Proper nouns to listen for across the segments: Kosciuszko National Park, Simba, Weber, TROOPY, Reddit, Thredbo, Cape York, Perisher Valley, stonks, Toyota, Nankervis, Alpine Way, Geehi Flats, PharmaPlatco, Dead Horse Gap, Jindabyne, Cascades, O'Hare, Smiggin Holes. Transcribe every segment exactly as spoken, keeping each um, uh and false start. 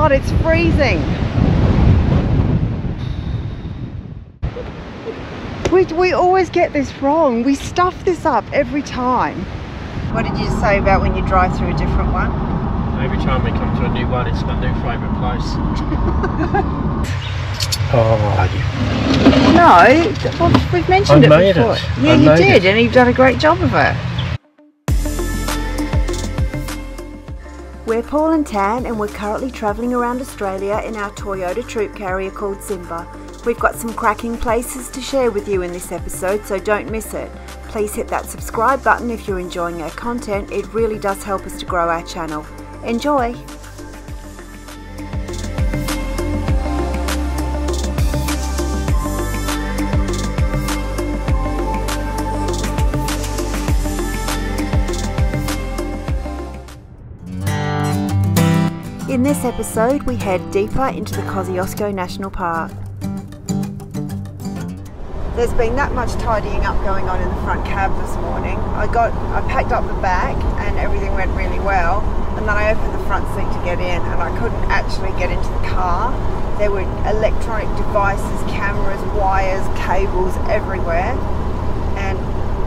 God, it's freezing. We, we always get this wrong. We stuff this up every time. What did you say about when you drive through a different one? Every time we come to a new one, it's my new favourite place. Oh, no, well, we've mentioned I it made before. It. Yeah, I you did, it. And you've done a great job of it. We're Paul and Tan, and we're currently travelling around Australia in our Toyota troop carrier called Simba. We've got some cracking places to share with you in this episode, so don't miss it. Please hit that subscribe button if you're enjoying our content. It really does help us to grow our channel. Enjoy! In this episode, we head deeper into the Kosciuszko National Park. There's been that much tidying up going on in the front cab this morning. I got, I packed up the back and everything went really well, and then I opened the front seat to get in and I couldn't actually get into the car. There were electronic devices, cameras, wires, cables everywhere. And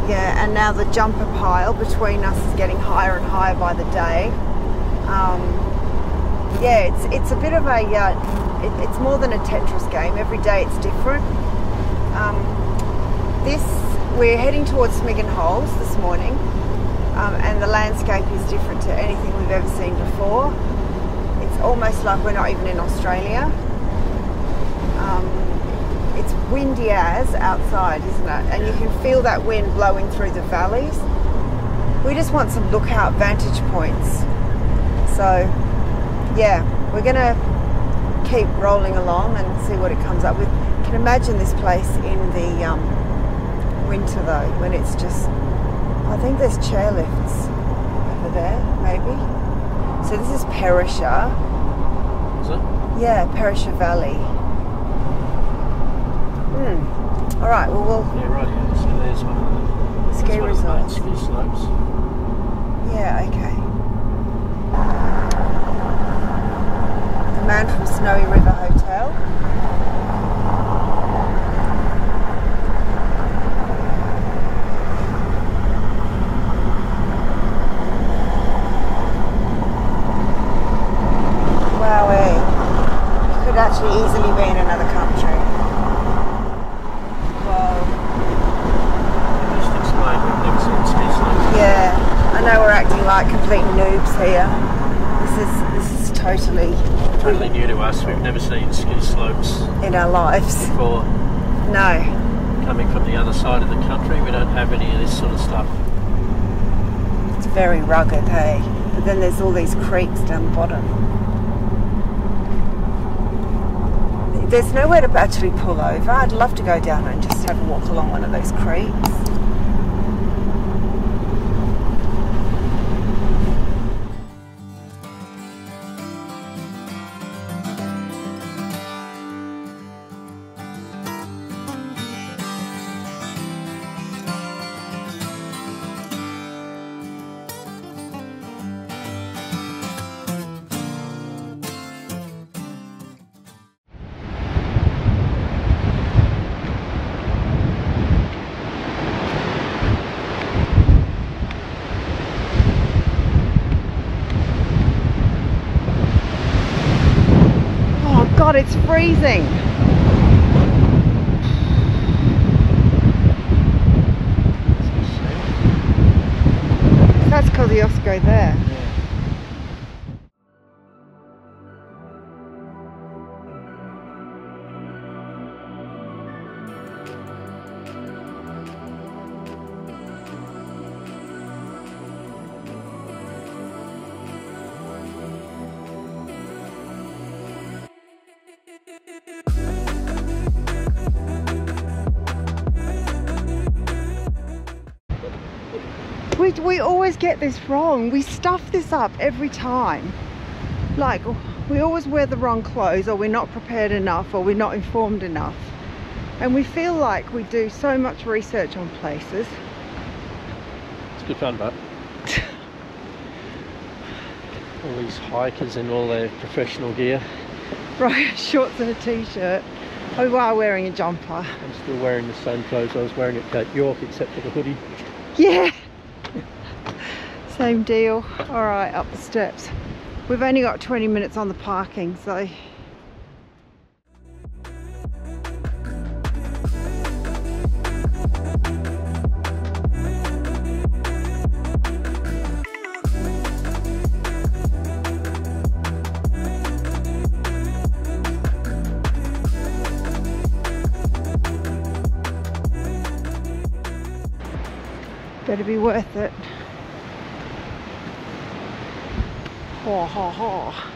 yeah, and now the jumper pile between us is getting higher and higher by the day. Um, Yeah, it's it's a bit of a uh, it, it's more than a Tetris game. Every day it's different. Um, this we're heading towards Smiggin Holes this morning, um, and the landscape is different to anything we've ever seen before. It's almost like we're not even in Australia. Um, it's windy as outside, isn't it? And you can feel that wind blowing through the valleys. We just want some lookout vantage points. So. Yeah, we're gonna keep rolling along and see what it comes up with. You can imagine this place in the um, winter though, when it's just, I think there's chairlifts over there, maybe. So this is Perisher. Is it? Yeah, Perisher Valley. Hmm. All right. Well, we'll. Yeah, right. Yeah. So there's one of the ski resorts. Ski slopes. Yeah. Okay. Man from Snowy River Hotel. Wow, we could actually easily be in another country. Wow. Just explain what things on ski slopes. Yeah, I know we're acting like complete noobs here. This is this is totally. Totally new to us. We've never seen ski slopes in our lives before. No. Coming from the other side of the country, we don't have any of this sort of stuff. It's very rugged, hey. But then there's all these creeks down the bottom. There's nowhere to actually pull over. I'd love to go down and just have a walk along one of those creeks. God, it's freezing. That's Kosciuszko there. We, we always get this wrong. We stuff this up every time. Like, we always wear the wrong clothes, or we're not prepared enough, or we're not informed enough. And we feel like we do so much research on places. It's good fun, but all these hikers in all their professional gear. Right, shorts and a t-shirt. Oh, we are wearing a jumper. I'm still wearing the same clothes I was wearing at Cape York, except for the hoodie. Yeah, same deal. All right, up the steps. We've only got twenty minutes on the parking, so. Better be worth it. Ha ha ha.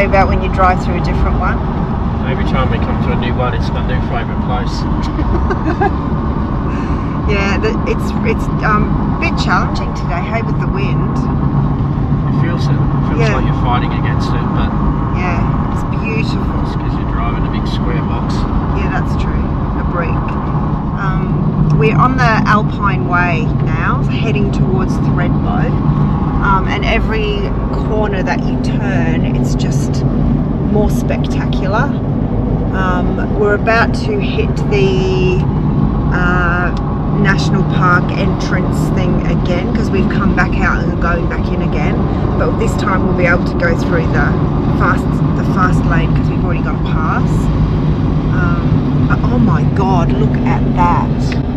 About when you drive through a different one? Every time we come to a new one, it's my new favourite place. Yeah, the, it's it's um, a bit challenging today, hey, with the wind. It feels it. It feels yeah. like you're fighting against it, but... Yeah, it's beautiful. It's because you're driving a big square box. Yeah, that's true. A brick. Um, we're on the Alpine Way now, heading towards Thredbo. Um, and every corner that you turn, it's just more spectacular. Um, we're about to hit the uh, national park entrance thing again, because we've come back out and going back in again, but this time we'll be able to go through the fast the fast lane because we've already gone past. Um, but oh my god, look at that.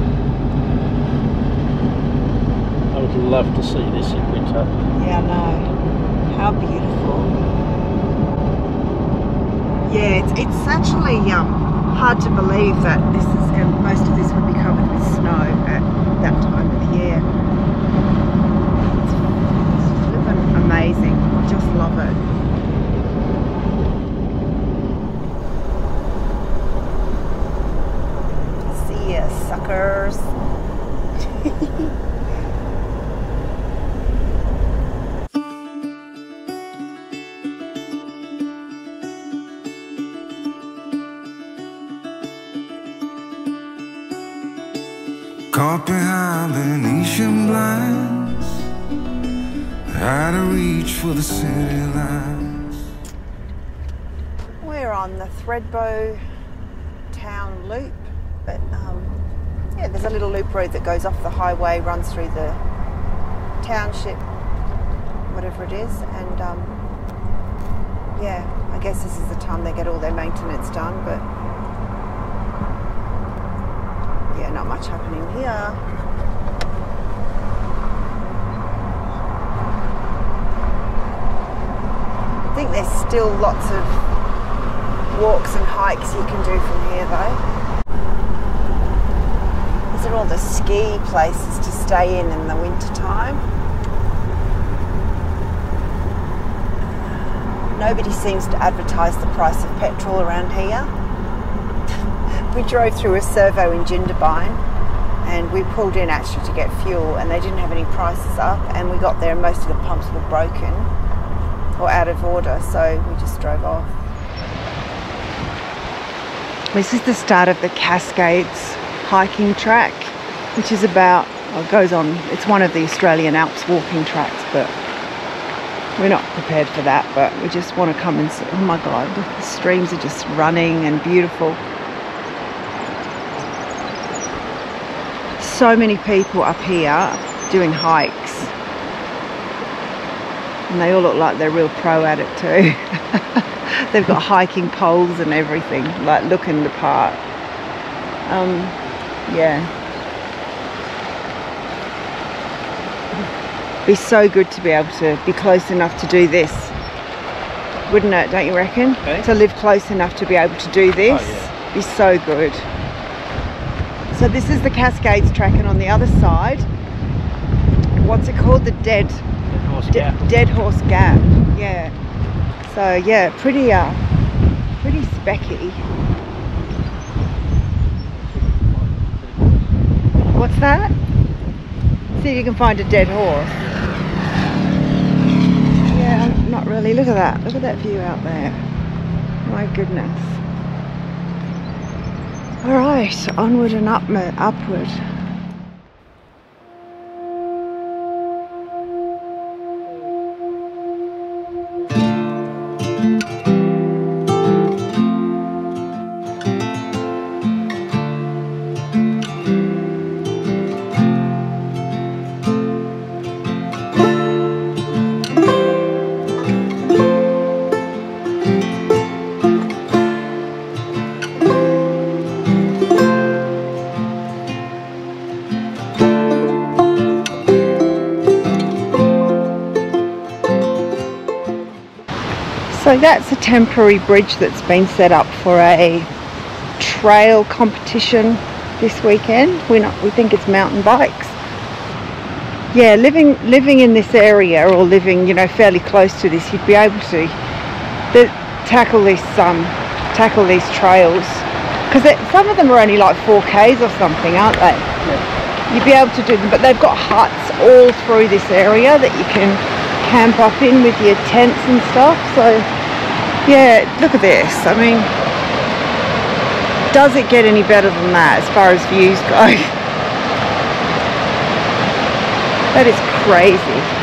I would love to see this in winter. Yeah, I know. How beautiful. Yeah, it's, it's actually um, hard to believe that this is, and most of this would be covered with snow at that time of the year. It's, it's flippin' amazing. I just love it. See ya, suckers. Caught behind the Venetian blinds, out of reach for the city lines. We're on the Thredbo town loop, but um, yeah, there's a little loop road that goes off the highway, runs through the township, whatever it is, and um, yeah, I guess this is the time they get all their maintenance done, but not much happening here. I think there's still lots of walks and hikes you can do from here though. These are all the ski places to stay in in the winter time. Nobody seems to advertise the price of petrol around here. We drove through a servo in Jindabyne and we pulled in actually to get fuel, and they didn't have any prices up, and we got there and most of the pumps were broken or out of order, so we just drove off. This is the start of the Cascades hiking track, which is about, well, it goes on, it's one of the Australian Alps walking tracks, but we're not prepared for that, but we just want to come and see. Oh my god, the streams are just running and beautiful. So many people up here doing hikes, and they all look like they're real pro at it too. They've got hiking poles and everything, like looking the part. Um, yeah. It'd be so good to be able to be close enough to do this. Wouldn't it, don't you reckon? Okay. To live close enough to be able to do this, oh, yeah. Is so good. So this is the Cascades track, and on the other side, what's it called? The Dead Horse Gap. Dead Horse Gap. Yeah. So yeah, pretty uh, pretty specky. What's that? See if you can find a dead horse. Not really. Look at that. Look at that view out there. My goodness. All right, onward and up, upward. So that's a temporary bridge that's been set up for a trail competition this weekend. We're not, we think it's mountain bikes. Yeah, living living in this area, or living, you know, fairly close to this, you'd be able to the, tackle this um, tackle these trails, because some of them are only like four Ks or something, aren't they? Yeah. You'd be able to do them, but they've got huts all through this area that you can camp up in with your tents and stuff. So yeah, look at this. I mean, does it get any better than that as far as views go? That is crazy.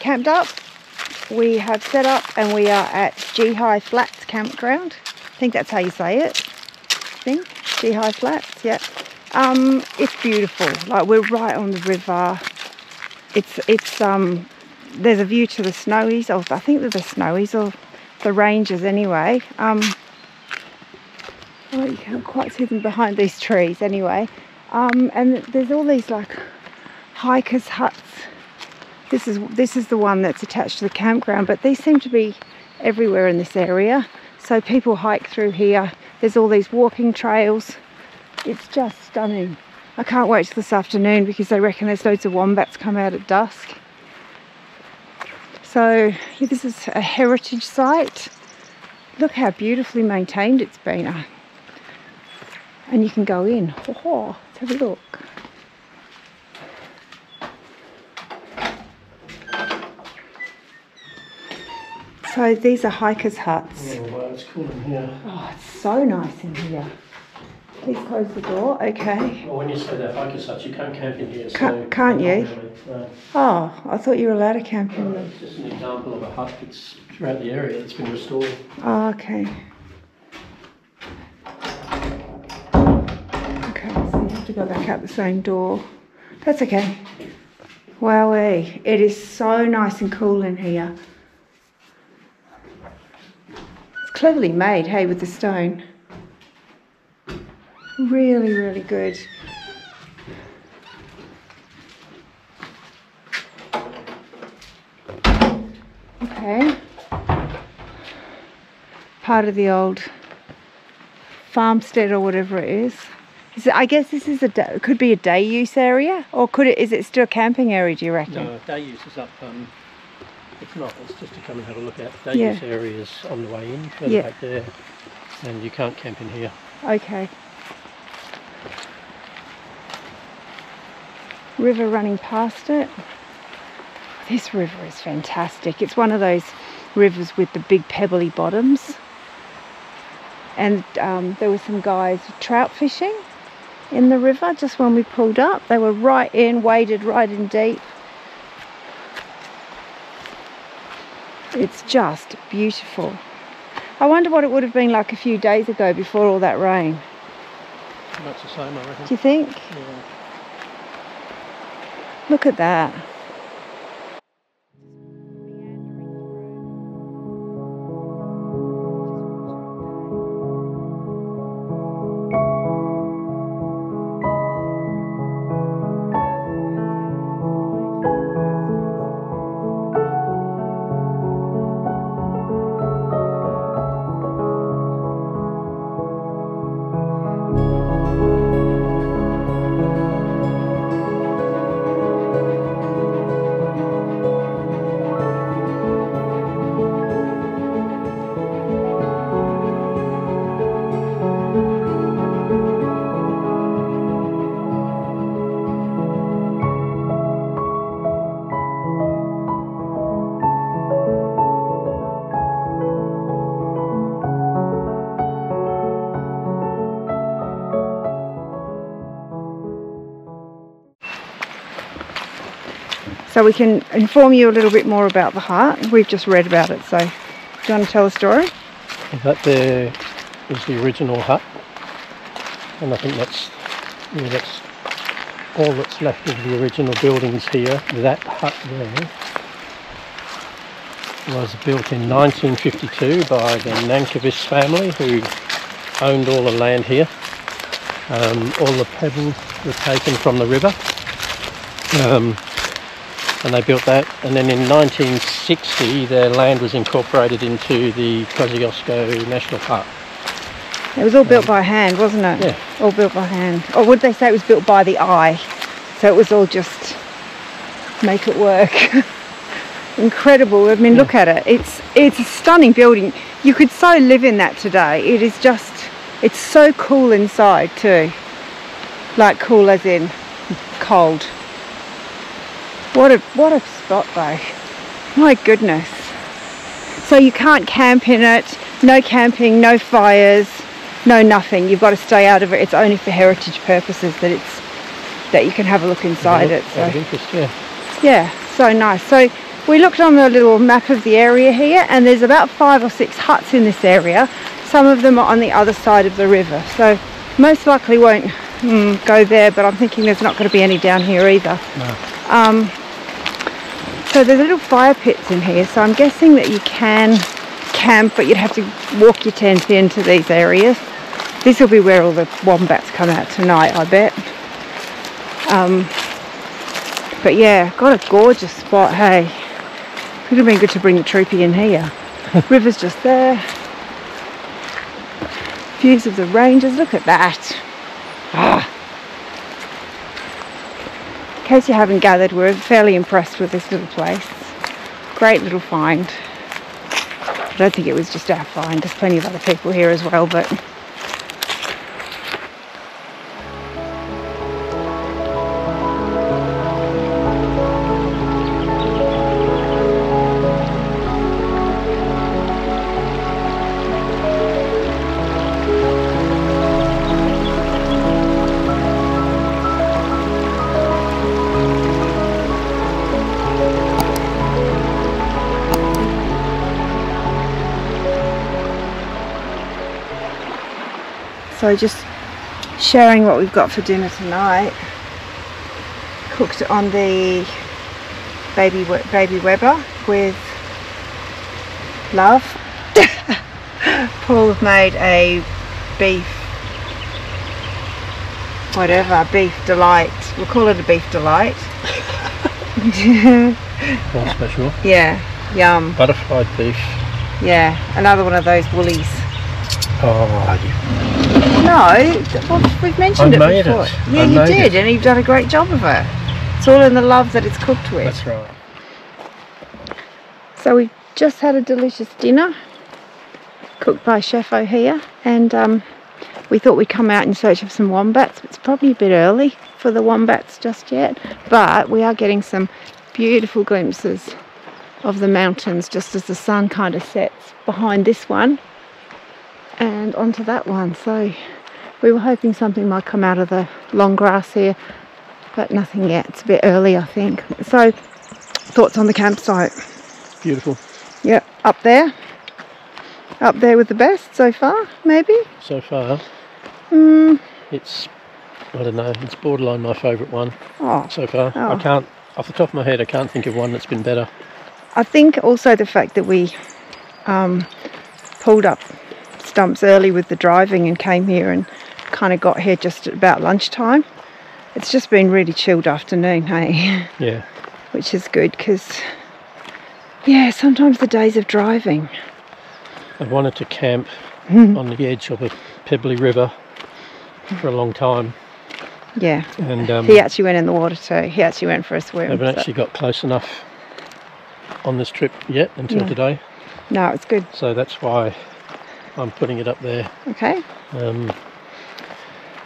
Camped up, we have set up, and we are at Geehi Flats campground. I think that's how you say it. I think Geehi Flats, yeah. Um, it's beautiful. Like, we're right on the river. It's it's um. There's a view to the Snowies, or I think they're the Snowies or the Ranges anyway. Um, Well, you can't quite see them behind these trees anyway. Um, and there's all these like hikers' huts. This is this is the one that's attached to the campground, but these seem to be everywhere in this area. So people hike through here. There's all these walking trails. It's just stunning. I can't wait till this afternoon because they reckon there's loads of wombats come out at dusk. So yeah, this is a heritage site. Look how beautifully maintained it's been. And you can go in. Oh, let's have a look. So these are hikers' huts. Oh, wow, it's cool in here. Oh, it's so nice in here. Please close the door, okay. Well, when you say they're hikers' huts, you can't camp in here. So can't can't you? Really, no. Oh, I thought you were allowed to camp in them. It's just an example of a hut that's throughout the area that's been restored. Oh, okay. Okay, so you have to go back out the same door. That's okay. Wowee, it is so nice and cool in here. Cleverly made, hey, with the stone. Really, really good. Okay. Part of the old farmstead or whatever it is. Is it, I guess this is a could be a day use area, or could it? Is it still a camping area? Do you reckon? No, day use is up. Um It's not, it's just to come and have a look at. Day yeah. use areas on the way in, further yeah. back there, and you can't camp in here. Okay. River running past it. This river is fantastic. It's one of those rivers with the big pebbly bottoms. And um, there were some guys trout fishing in the river just when we pulled up. They were right in, waded right in deep. It's just beautiful. I wonder what it would have been like a few days ago before all that rain. Much the same, I reckon. Do you think? Yeah. Look at that. So we can inform you a little bit more about the hut. We've just read about it, so do you want to tell the story? That there is the original hut, and I think that's, yeah, that's all that's left of the original buildings here. That hut there was built in nineteen fifty-two by the Nankervis family, who owned all the land here. Um, all the pebbles were taken from the river. Um, And they built that, and then in nineteen sixty their land was incorporated into the Kosciuszko National Park. It was all built um, by hand, wasn't it? Yeah. All built by hand. Or would they say it was built by the eye? So it was all just make it work. Incredible. I mean, yeah. Look at it. It's, it's a stunning building. You could so live in that today. It is just, it's so cool inside too. Like cool as in cold. What a, what a spot though, my goodness. So you can't camp in it, no camping, no fires, no nothing. You've got to stay out of it. It's only for heritage purposes that it's that you can have a look inside it. So. Interest, yeah. yeah, so nice. So we looked on the little map of the area here, and there's about five or six huts in this area. Some of them are on the other side of the river. So most likely won't mm, go there, but I'm thinking there's not going to be any down here either. No. Um, So there's little fire pits in here, so I'm guessing that you can camp, but you'd have to walk your tent into these areas. This will be where all the wombats come out tonight, I bet. Um, but yeah, got a gorgeous spot, hey. It would have been good to bring the troopy in here. River's just there. Views of the ranges, look at that. Ah. In case you haven't gathered, we're fairly impressed with this little place. Great little find. I don't think it was just our find, there's plenty of other people here as well, but so just sharing what we've got for dinner tonight. Cooked on the Baby we Baby Weber with love. Paul made a beef, whatever, beef delight. We'll call it a beef delight. Quite special. Yeah, yum. Butterfly beef. Yeah, another one of those woolies. Oh, yeah. No, well, we've mentioned I it made before. It. Yeah, I you did, it. And you've done a great job of it. It's all in the love that it's cooked with. That's right. So we've just had a delicious dinner, cooked by Chef O'Hare, and um, we thought we'd come out in search of some wombats. It's probably a bit early for the wombats just yet, but we are getting some beautiful glimpses of the mountains just as the sun kind of sets behind this one and onto that one. So we were hoping something might come out of the long grass here, but nothing yet. It's a bit early, I think. So thoughts on the campsite? Beautiful. Yeah, up there up there with the best so far. Maybe so far mm. It's, I don't know, it's borderline my favourite one. Oh. So far. Oh. I can't, off the top of my head, I can't think of one that's been better. I think also the fact that we um, pulled up stumps early with the driving and came here and kind of got here just at about lunchtime. It's just been really chilled afternoon, hey? Yeah. Which is good, because yeah, sometimes the days of driving. I wanted to camp mm-hmm. on the edge of a pebbly river for a long time. Yeah. And um, he actually went in the water too. He actually went for a swim. Haven't so. actually got close enough on this trip yet until no. today. No, it's good. So that's why I'm putting it up there. Okay. Um,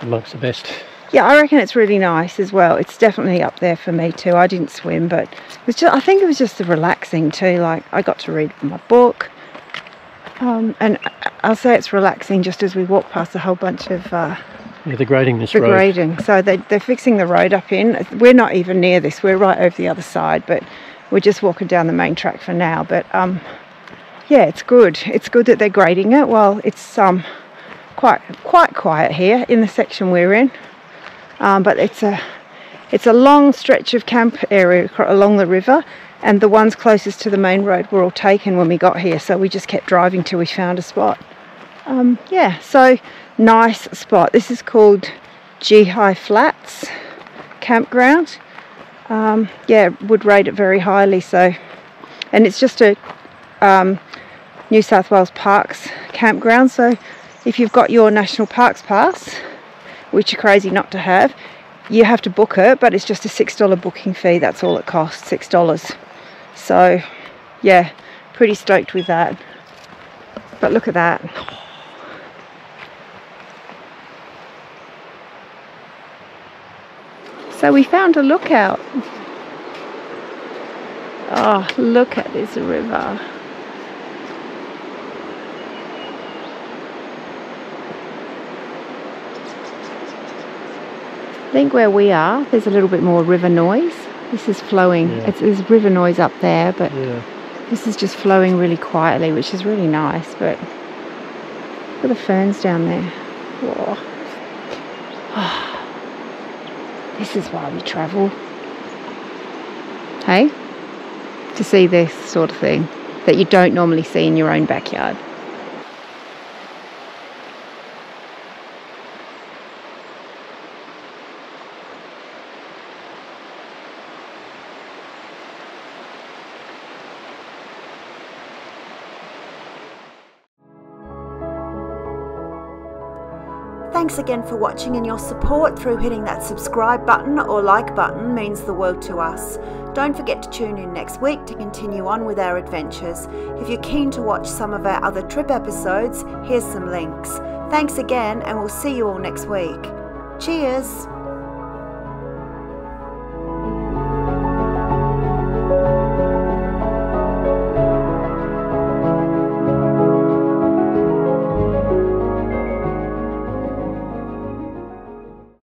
amongst the best. Yeah, I reckon it's really nice as well. It's definitely up there for me too. I didn't swim, but it was just, I think it was just the relaxing too. Like, I got to read my book. Um, and I'll say it's relaxing just as we walk past a whole bunch of... Uh, yeah, they're grading this road. Grading. So they, they're fixing the road up in. We're not even near this. We're right over the other side, but we're just walking down the main track for now. But... Um, yeah, it's good. It's good that they're grading it. Well, it's um, quite quite quiet here in the section we're in, um, but it's a it's a long stretch of camp area along the river, and the ones closest to the main road were all taken when we got here, so we just kept driving till we found a spot. Um, yeah, so nice spot. This is called Geehi Flats Campground. Um, yeah, would rate it very highly. So, and it's just a Um, New South Wales Parks campground, so if you've got your National Parks Pass, which you're crazy not to have, you have to book it, but it's just a six dollar booking fee. That's all it costs, six dollars. So yeah, pretty stoked with that. But look at that. So we found a lookout. Oh, look at this river. I think where we are, there's a little bit more river noise. This is flowing. Yeah. It's, there's river noise up there, but yeah, this is just flowing really quietly, which is really nice. But look at the ferns down there. Whoa. Oh, this is why we travel. Hey? To see this sort of thing that you don't normally see in your own backyard. Thanks again for watching, and your support through hitting that subscribe button or like button means the world to us. Don't forget to tune in next week to continue on with our adventures. If you're keen to watch some of our other trip episodes, here's some links. Thanks again, and we'll see you all next week. Cheers!